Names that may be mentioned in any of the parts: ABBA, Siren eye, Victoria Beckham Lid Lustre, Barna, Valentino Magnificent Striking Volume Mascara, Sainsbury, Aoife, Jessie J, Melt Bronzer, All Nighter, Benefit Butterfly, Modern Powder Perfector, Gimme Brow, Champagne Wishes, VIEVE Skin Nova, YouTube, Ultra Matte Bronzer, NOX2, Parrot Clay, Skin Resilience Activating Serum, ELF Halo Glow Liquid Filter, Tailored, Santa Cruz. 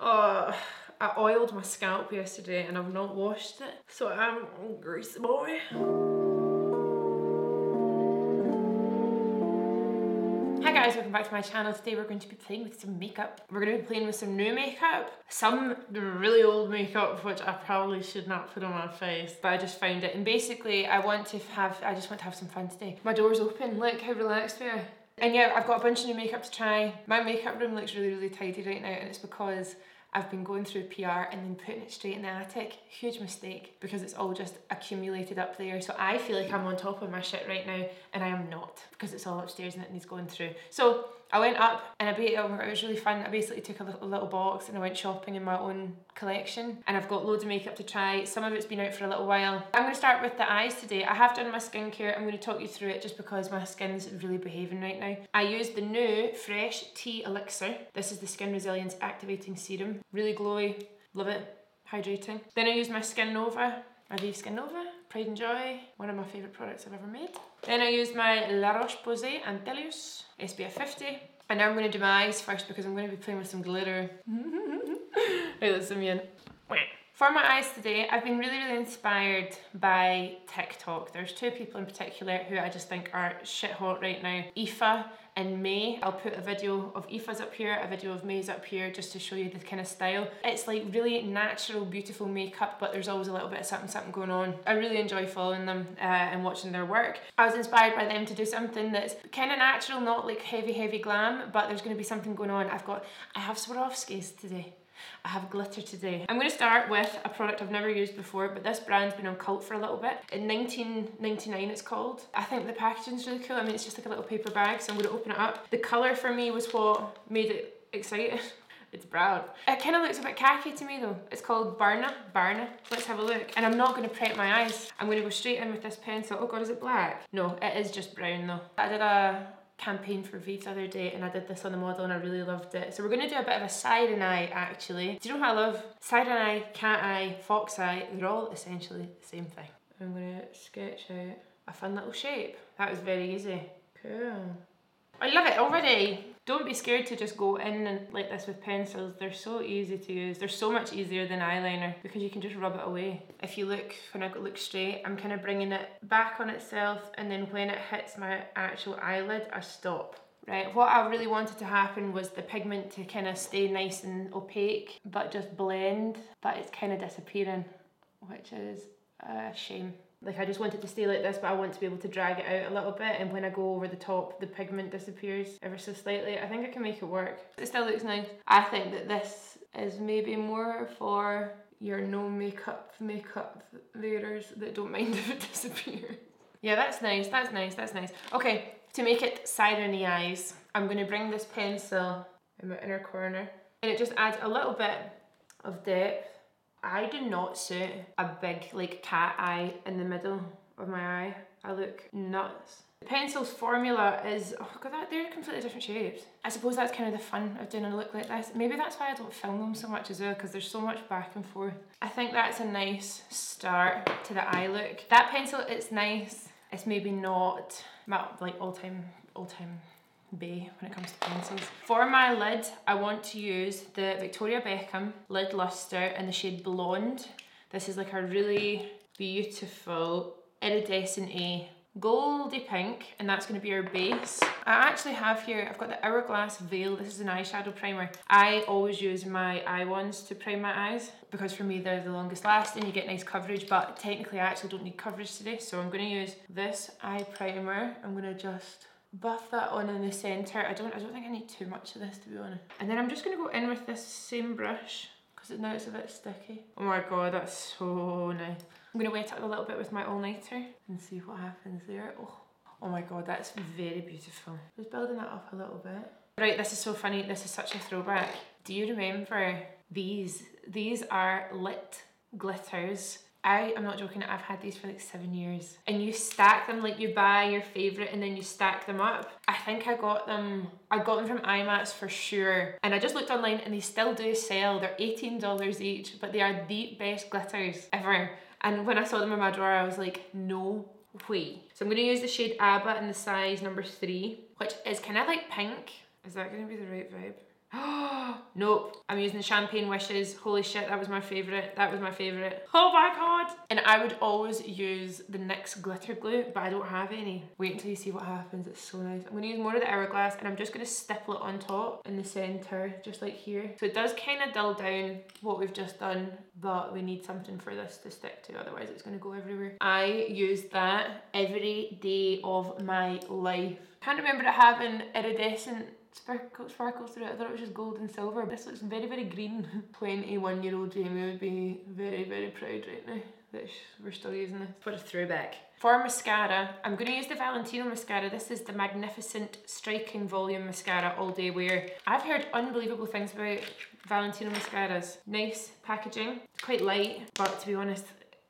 I oiled my scalp yesterday and I've not washed it, so I'm a greasy boy. Hi guys, welcome back to my channel. Today we're going to be playing with some makeup. We're going to be playing with some new makeup, some really old makeup which I probably should not put on my face, but I just found it. And basically I just want to have some fun today. My door's open, look how relaxed we are. And yeah, I've got a bunch of new makeup to try. My makeup room looks really, really tidy right now, and it's because I've been going through PR and then putting it straight in the attic. Huge mistake, because it's all just accumulated up there. So I feel like I'm on top of my shit right now, and I am not, because it's all upstairs and it needs going through. So I went up and it was really fun. I basically took a little box and I went shopping in my own collection, and I've got loads of makeup to try. Some of it's been out for a little while. I'm going to start with the eyes today. I have done my skincare. I'm going to talk you through it just because my skin's really behaving right now. I used the new Fresh Tea Elixir. This is the Skin Resilience Activating Serum. Really glowy. Love it. Hydrating. Then I used my Skin Nova. My VIEVE Skin Nova, Pride and Joy, one of my favourite products I've ever made. Then I used my La Roche-Posay Anthelios, SPF 50. And now I'm going to do my eyes first because I'm going to be playing with some glitter. Right, let's zoom in. For my eyes today, I've been really, really inspired by TikTok. There's two people in particular who I just think are shit hot right now. Aoife and May. I'll put a video of Aoife's up here, a video of May's up here, just to show you the kind of style. It's like really natural, beautiful makeup, but there's always a little bit of something going on. I really enjoy following them and watching their work. I was inspired by them to do something that's kind of natural, not like heavy, heavy glam, but there's going to be something going on. I have Swarovskis today. I have glitter today. I'm going to start with a product I've never used before, but this brand's been on cult for a little bit. In 1999 it's called. I think the packaging's really cool. I mean, it's just like a little paper bag, so I'm going to open it up. The colour for me was what made it exciting. It's brown. It kind of looks a bit khaki to me though. It's called Barna. Barna. Let's have a look. And I'm not going to prep my eyes. I'm going to go straight in with this pencil. Oh god, is it black? No, it is just brown though. I did a campaign for VIEVE the other day and I did this on the model and I really loved it. So we're going to do a bit of a siren eye actually. Do you know how I love siren eye, cat eye, fox eye? They're all essentially the same thing. I'm going to sketch out a fun little shape. That was very easy. Cool. I love it already. Don't be scared to just go in and like this with pencils. They're so easy to use. They're so much easier than eyeliner because you can just rub it away. If you look, when I look straight, I'm kind of bringing it back on itself, and then when it hits my actual eyelid, I stop. Right, what I really wanted to happen was the pigment to kind of stay nice and opaque, but just blend, but it's kind of disappearing, which is a shame. Like I just want it to stay like this, but I want to be able to drag it out a little bit, and when I go over the top the pigment disappears ever so slightly. I think I can make it work. It still looks nice. I think that this is maybe more for your no makeup wearers that don't mind if it disappears. Yeah, that's nice, that's nice, that's nice. Okay, to make it sireny eyes, I'm going to bring this pencil in my inner corner and it just adds a little bit of depth. I do not suit a big like cat eye in the middle of my eye. I look nuts. The pencil's formula is, oh god, they're completely different shapes. I suppose that's kind of the fun of doing a look like this. Maybe that's why I don't film them so much as well, because there's so much back and forth. I think that's a nice start to the eye look. That pencil, it's nice. It's maybe not my like all-time bae when it comes to pencils. For my lid, I want to use the Victoria Beckham Lid Lustre in the shade Blonde. This is like a really beautiful iridescent-y goldy pink, and that's going to be our base. I actually have here, I've got the Hourglass Veil. This is an eyeshadow primer. I always use my eye wands to prime my eyes because for me they're the longest lasting, you get nice coverage, but technically I actually don't need coverage today, so I'm going to use this eye primer. I'm going to just buff that on in the centre. I don't think I need too much of this, to be honest. And then I'm just going to go in with this same brush because now it's a bit sticky. Oh my god, that's so nice. I'm going to wet it a little bit with my all-nighter and see what happens there. Oh my god, that's very beautiful. Just building that up a little bit. Right, this is so funny. This is such a throwback. Do you remember these? These are lit glitters. I am not joking, I've had these for like 7 years. And you stack them, like you buy your favourite and then you stack them up. I think I got them from IMATS for sure. And I just looked online and they still do sell. They're $18 each, but they are the best glitters ever. And when I saw them in my drawer, I was like, no way. So I'm going to use the shade ABBA in the size number 3, which is kind of like pink. Is that going to be the right vibe? Nope, I'm using the Champagne Wishes. Holy shit, that was my favourite. That was my favourite. Oh my god! And I would always use the NYX Glitter Glue, but I don't have any. Wait until you see what happens, it's so nice. I'm gonna use more of the Hourglass and I'm just gonna stipple it on top in the centre, just like here. So it does kind of dull down what we've just done, but we need something for this to stick to, otherwise it's gonna go everywhere. I use that every day of my life. Can't remember it having iridescent sparkles through it. I thought it was just gold and silver. This looks very, very green. 21-year-old Jamie would be very, very proud right now that we're still using this. What a throwback. For mascara, I'm going to use the Valentino mascara. This is the Magnificent Striking Volume Mascara All Day Wear. I've heard unbelievable things about Valentino mascaras. Nice packaging, it's quite light, but to be honest,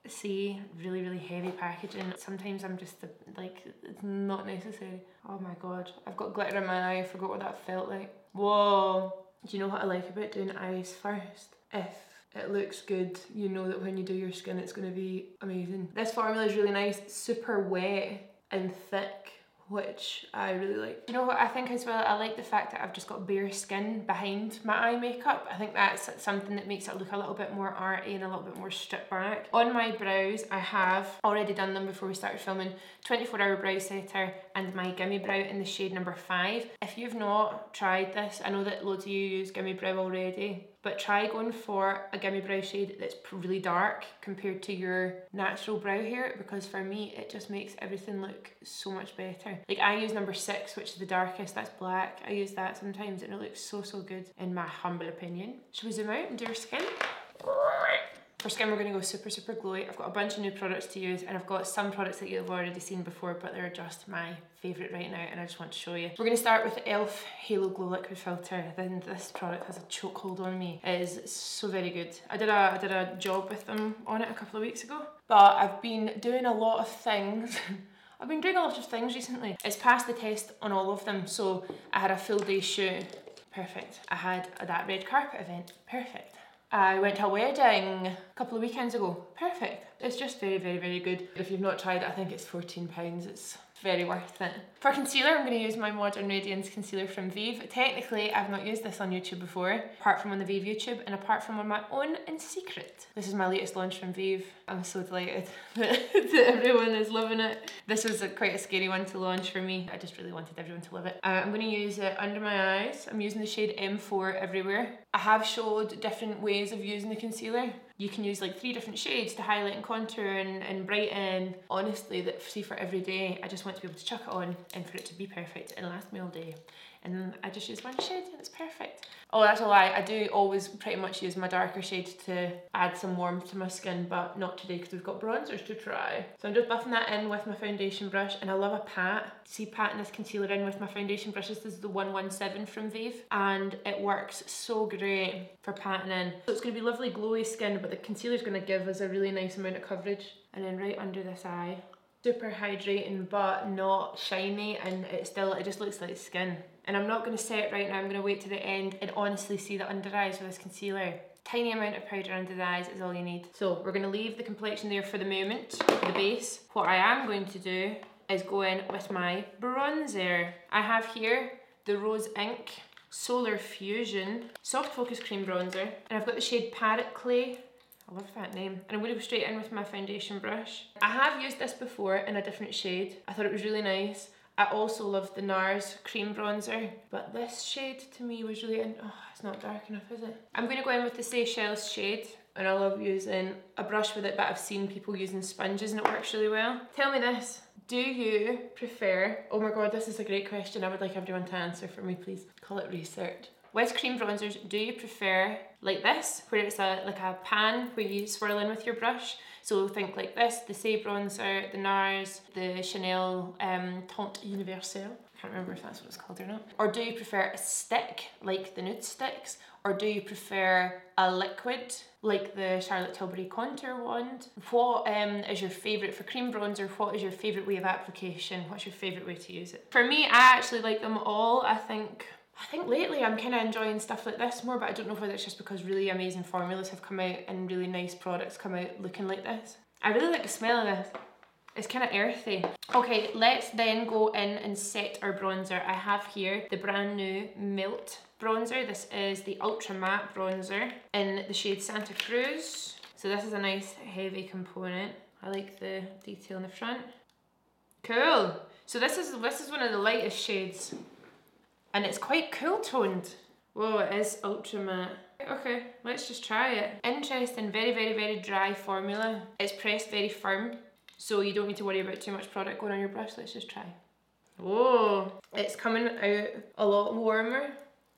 see, really, really heavy packaging. Sometimes I'm just like, it's not necessary. Oh my god, I've got glitter in my eye. I forgot what that felt like. Whoa. Do you know what I like about doing eyes first? If it looks good, you know that when you do your skin, it's going to be amazing. This formula is really nice. It's super wet and thick, which I really like. You know what I think as well? I like the fact that I've just got bare skin behind my eye makeup. I think that's something that makes it look a little bit more arty and a little bit more stripped back. On my brows, I have already done them before we started filming, 24-hour brow setter and my Gimme Brow in the shade number 5. If you've not tried this, I know that loads of you use Gimme Brow already, but try going for a Gimme Brow shade that's really dark compared to your natural brow here, because for me, it just makes everything look so much better. Like I use number 6, which is the darkest, that's black. I use that sometimes and it looks so, so good in my humble opinion. Should we zoom out and do our skin? For skin, we're gonna go super, super glowy. I've got a bunch of new products to use and I've got some products that you've already seen before, but they're just my favorite right now and I just want to show you. We're gonna start with the ELF Halo Glow Liquid Filter. Then this product has a chokehold on me. It is so very good. I did a job with them on it a couple of weeks ago, but I've been doing a lot of things. I've been doing a lot of things recently. It's passed the test on all of them. So I had a full day shoot, perfect. I had that red carpet event, perfect. I went to a wedding a couple of weekends ago. Perfect. It's just very, very, very good. If you've not tried it, I think it's £14. It's very worth it. For concealer, I'm going to use my Modern Radiance Concealer from VIEVE. Technically, I've not used this on YouTube before, apart from on the VIEVE YouTube and apart from on my own in secret. This is my latest launch from VIEVE. I'm so delighted that everyone is loving it. This was quite a scary one to launch for me. I just really wanted everyone to love it. I'm going to use it under my eyes. I'm using the shade M4 everywhere. I have showed different ways of using the concealer. You can use like 3 different shades to highlight and contour and brighten. Honestly, that see for every day, I just want to be able to chuck it on and for it to be perfect and last me all day. And I just use one shade and it's perfect. Oh, that's a lie. I do always pretty much use my darker shade to add some warmth to my skin, but not today because we've got bronzers to try. So I'm just buffing that in with my foundation brush and I love a pat. See, patting this concealer in with my foundation brush. This is the 117 from VIEVE and it works so great for patting in. So it's going to be lovely glowy skin, but the concealer's going to give us a really nice amount of coverage. And then right under this eye, super hydrating but not shiny, and it just looks like skin. And I'm not going to set right now, I'm going to wait to the end and honestly see the under eyes with this concealer. Tiny amount of powder under the eyes is all you need. So we're going to leave the complexion there for the moment, for the base. What I am going to do is go in with my bronzer. I have here the Rose Inc Solar Fusion Soft Focus Cream Bronzer, and I've got the shade Parrot Clay. I love that name. And I'm going to go straight in with my foundation brush. I have used this before in a different shade. I thought it was really nice. I also love the NARS cream bronzer, but this shade to me was really, oh, it's not dark enough, is it? I'm going to go in with the Seychelles shade, and I love using a brush with it, but I've seen people using sponges and it works really well. Tell me this, do you prefer, oh my god, this is a great question. I would like everyone to answer for me, please. Call it research. With cream bronzers, do you prefer like this, where it's like a pan where you swirl in with your brush? So think like this, the Say bronzer, the NARS, the Chanel Teint Universelle. I can't remember if that's what it's called or not. Or do you prefer a stick, like the nude sticks? Or do you prefer a liquid, like the Charlotte Tilbury contour wand? What is your favourite for cream bronzer? What is your favourite way of application? What's your favourite way to use it? For me, I actually like them all. I think lately I'm kind of enjoying stuff like this more, but I don't know whether it's just because really amazing formulas have come out and really nice products come out looking like this. I really like the smell of this. It's kind of earthy. Okay, let's then go in and set our bronzer. I have here the brand new Melt Bronzer. This is the Ultra Matte Bronzer in the shade Santa Cruz. So this is a nice heavy component. I like the detail in the front. Cool. So this is one of the lightest shades and it's quite cool toned. Whoa, it is ultra matte. Okay, let's just try it. Interesting, very, very, very dry formula. It's pressed very firm, so you don't need to worry about too much product going on your brush. Let's just try. Whoa, it's coming out a lot warmer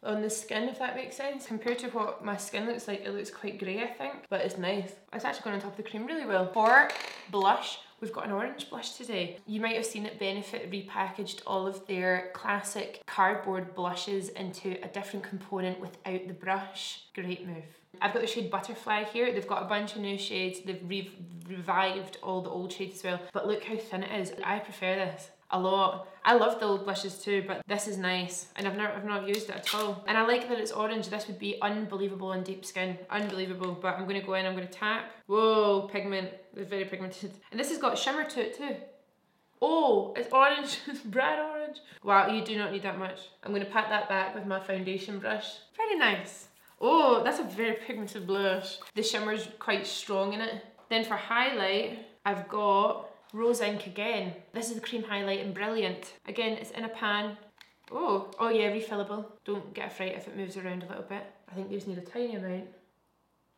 on the skin, if that makes sense. Compared to what my skin looks like, it looks quite grey, I think, but it's nice. It's actually going on top of the cream really well. For blush, we've got an orange blush today. You might have seen that Benefit repackaged all of their classic cardboard blushes into a different component without the brush. Great move. I've got the shade Butterfly here. They've got a bunch of new shades. They've revived all the old shades as well, but look how thin it is. I prefer this a lot. I love the old blushes too, but this is nice, and I've not used it at all. And I like that it's orange. This would be unbelievable on deep skin, unbelievable. But I'm gonna go in, I'm gonna tap. Whoa, pigment, it's very pigmented. And this has got shimmer to it too. Oh, it's orange, it's bright orange. Wow, you do not need that much. I'm gonna pat that back with my foundation brush. Very nice. Oh, that's a very pigmented blush. The shimmer's quite strong in it. Then for highlight, I've got Rose Inc again. This is the cream highlight in Brilliant. Again, it's in a pan. Oh yeah, refillable. Don't get a fright if it moves around a little bit. I think you just need a tiny amount.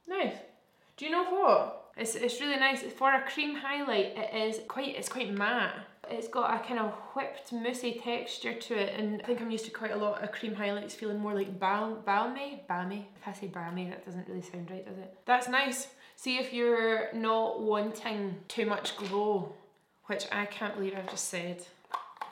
Nice. Do you know what? It's really nice. For a cream highlight, it's quite matte. It's got a kind of whipped moussey texture to it, and I think I'm used to quite a lot of cream highlights feeling more like balmy. If I say balmy, that doesn't really sound right, does it? That's nice. See if you're not wanting too much glow, which I can't believe I've just said,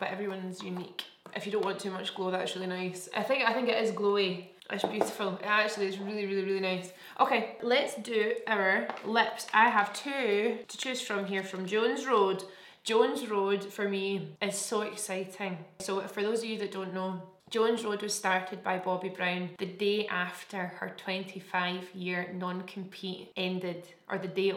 but everyone's unique. If you don't want too much glow, that's really nice. I think it is glowy. It's beautiful. It actually is really, really, really nice. Okay, let's do our lips. I have two to choose from here from Jones Road. Jones Road for me is so exciting. So for those of you that don't know, Jones Road was started by Bobbi Brown the day after her 25-year non-compete ended, or the day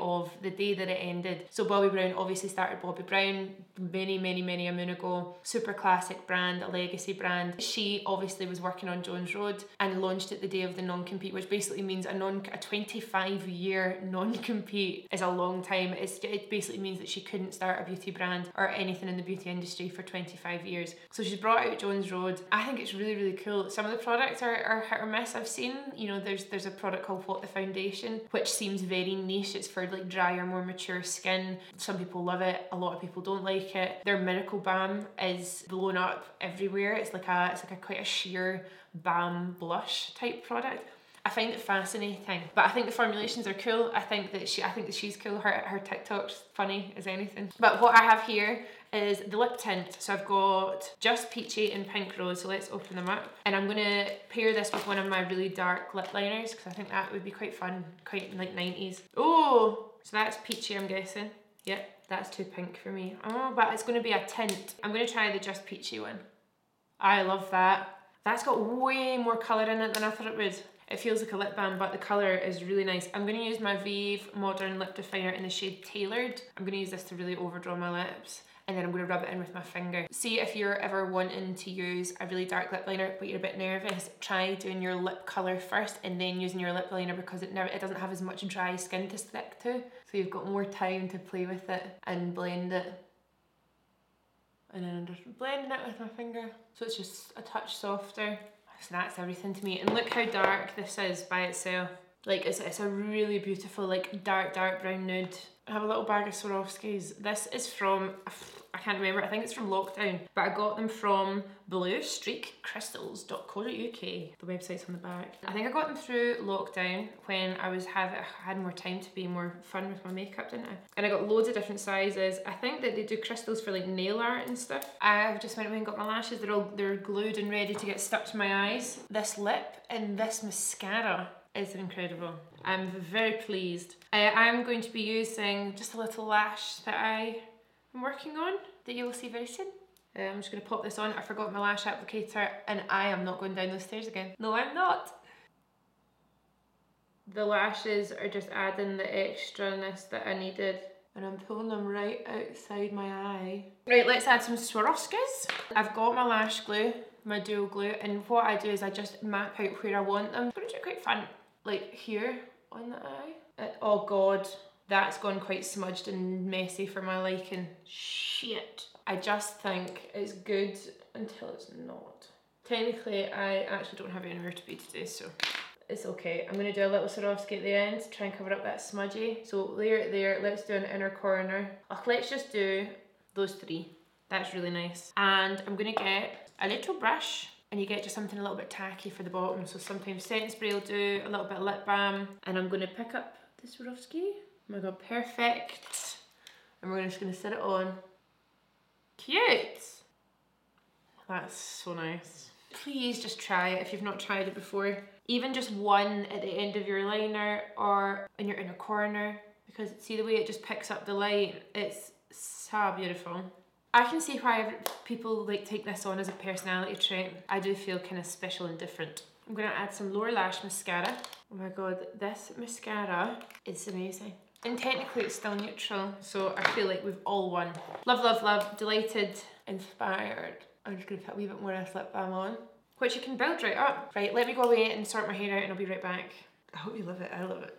that it ended. So Bobbi Brown obviously started Bobbi Brown many, many, many a moon ago. Super classic brand, a legacy brand. She obviously was working on Jones Road and launched it the day of the non-compete, which basically means a 25-year non-compete is a long time. It basically means that she couldn't start a beauty brand or anything in the beauty industry for 25 years. So she's brought out Jones Road. I think it's really, really cool. Some of the products are hit or miss. I've seen, you know, there's a product called What the Foundation, which seems very niche. It's for like drier, more mature skin. Some people love it, a lot of people don't like it. Their Miracle Balm is blown up everywhere. It's like a quite a sheer balm blush type product. I find it fascinating, but I think the formulations are cool. I think that she's cool. Her TikTok's funny as anything. But what I have here is the lip tint. So I've got Just Peachy and Pink Rose. So let's open them up. And I'm gonna pair this with one of my really dark lip liners because I think that would be quite fun, quite like 90s. Oh, so that's peachy, I'm guessing. Yep, that's too pink for me. Oh, but it's gonna be a tint. I'm gonna try the Just Peachy one. I love that. That's got way more colour in it than I thought it would. It feels like a lip balm, but the colour is really nice. I'm going to use my VIEVE Modern Lip Definer in the shade Tailored. I'm going to use this to really overdraw my lips, and then I'm going to rub it in with my finger. See if you're ever wanting to use a really dark lip liner, but you're a bit nervous, try doing your lip colour first and then using your lip liner, because it doesn't have as much dry skin to stick to. So you've got more time to play with it and blend it. And then I'm just blending it with my finger. So it's just a touch softer. So that's everything to me. And look how dark this is by itself. Like it's a really beautiful, like dark brown nude. I have a little bag of Swarovskis. This is from, I can't remember, I think it's from lockdown, but I got them from bluestreakcrystals.co.uk. The website's on the back. I think I got them through lockdown when I was had more time to be more fun with my makeup, didn't I? And I got loads of different sizes. I think that they do crystals for like nail art and stuff. I've just went away and got my lashes. They're glued and ready to get stuck to my eyes. This lip and this mascara is incredible. I'm very pleased. I'm going to be using just a little lash that I am working on that you will see very soon. I'm just going to pop this on. I forgot my lash applicator and I am not going down those stairs again. No, I'm not. The lashes are just adding the extraness that I needed. and I'm pulling them right outside my eye. Right, let's add some Swarovskis. I've got my lash glue, my dual glue, and what I do is I just map out where I want them. I'm gonna do it quite fun, like here on the eye. Oh God, that's gone quite smudged and messy for my liking. Shit. I just think it's good until it's not. Technically, I actually don't have anywhere to be today, so it's okay. I'm gonna do a little Swarovski at the end, try and cover up that smudgy. So layer it there, let's do an inner corner. Let's just do those three. That's really nice. And I'm gonna get a little brush, and you get just something a little bit tacky for the bottom. So sometimes Sainsbury will do a little bit of lip balm, and I'm gonna pick up the Swarovski. Oh my God, perfect. And we're just gonna set it on. Cute. That's so nice. Please just try it if you've not tried it before. Even just one at the end of your liner or in your inner corner, because see the way it just picks up the light? It's so beautiful. I can see why people like take this on as a personality trait. I do feel kind of special and different. I'm gonna add some lower lash mascara. Oh my God, this mascara is amazing. And technically it's still neutral, so I feel like we've all won. Love, love, love, delighted, inspired. I'm just gonna put a wee bit more of this lip balm on, which you can build right up. Right, let me go away and sort my hair out and I'll be right back. I hope you love it, I love it.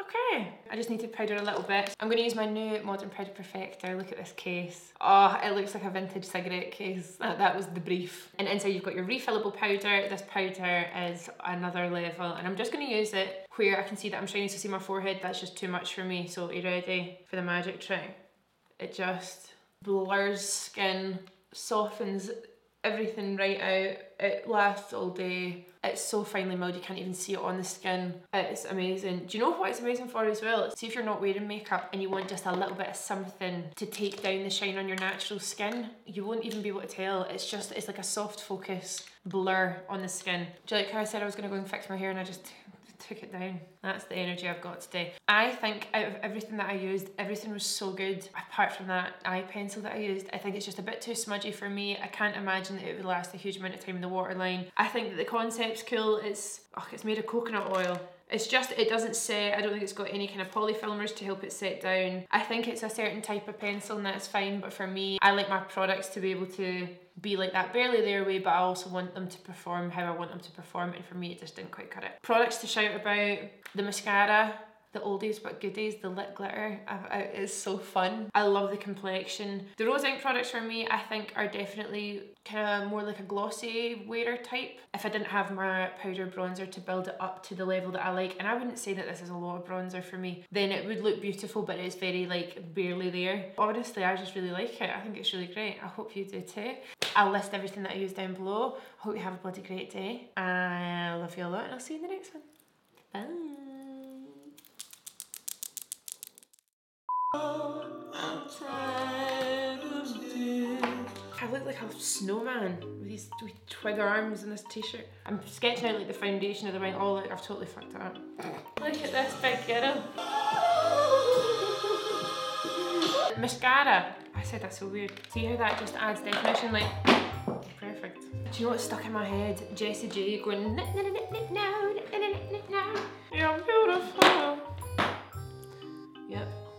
Okay, I just need to powder a little bit. I'm gonna use my new Modern Powder Perfector. Look at this case. Oh, it looks like a vintage cigarette case. That was the brief. And inside you've got your refillable powder. This powder is another level, and I'm just gonna use it where I can see that I'm shiny, so see my forehead, that's just too much for me. So are you ready for the magic trick? It just blurs skin, softens everything right out. It lasts all day. It's so finely milled, you can't even see it on the skin. It's amazing. Do you know what it's amazing for as well? See if you're not wearing makeup and you want just a little bit of something to take down the shine on your natural skin, you won't even be able to tell. It's just, it's like a soft focus blur on the skin. Do you like how I said I was gonna go and fix my hair and I just took it down? That's the energy I've got today. I think out of everything that I used, everything was so good, apart from that eye pencil that I used. I think it's just a bit too smudgy for me. I can't imagine that it would last a huge amount of time in the waterline. I think that the concept's cool. It's made of coconut oil. It's just, it doesn't set. I don't think it's got any kind of polyfilmers to help it set down. I think it's a certain type of pencil and that's fine, but for me, I like my products to be able to be like that, barely their way, but I also want them to perform how I want them to perform, and for me, it just didn't quite cut it. Products to shout about: the mascara, the oldies but goodies, the lip glitter. It's so fun. I love the complexion. The Rose Inc products for me, I think, are definitely kind of more like a glossy wearer type. If I didn't have my powder bronzer to build it up to the level that I like, and I wouldn't say that this is a lot of bronzer for me, then it would look beautiful, but it's very like barely there. Honestly, I just really like it. I think it's really great. I hope you do too. I'll list everything that I use down below. I hope you have a bloody great day. I love you a lot and I'll see you in the next one. Bye. I look like a snowman with these twig arms and this t-shirt. I'm sketching out like the foundation of the wing. Oh, look, I've totally fucked it up. Look at this big girl. Mascara. I said that's so weird. See how that just adds definition? Like, perfect. Do you know what's stuck in my head? Jessie J going, "Nip, nip, nip, nip, now, nip, nip, nip, now. You're beautiful." Yep.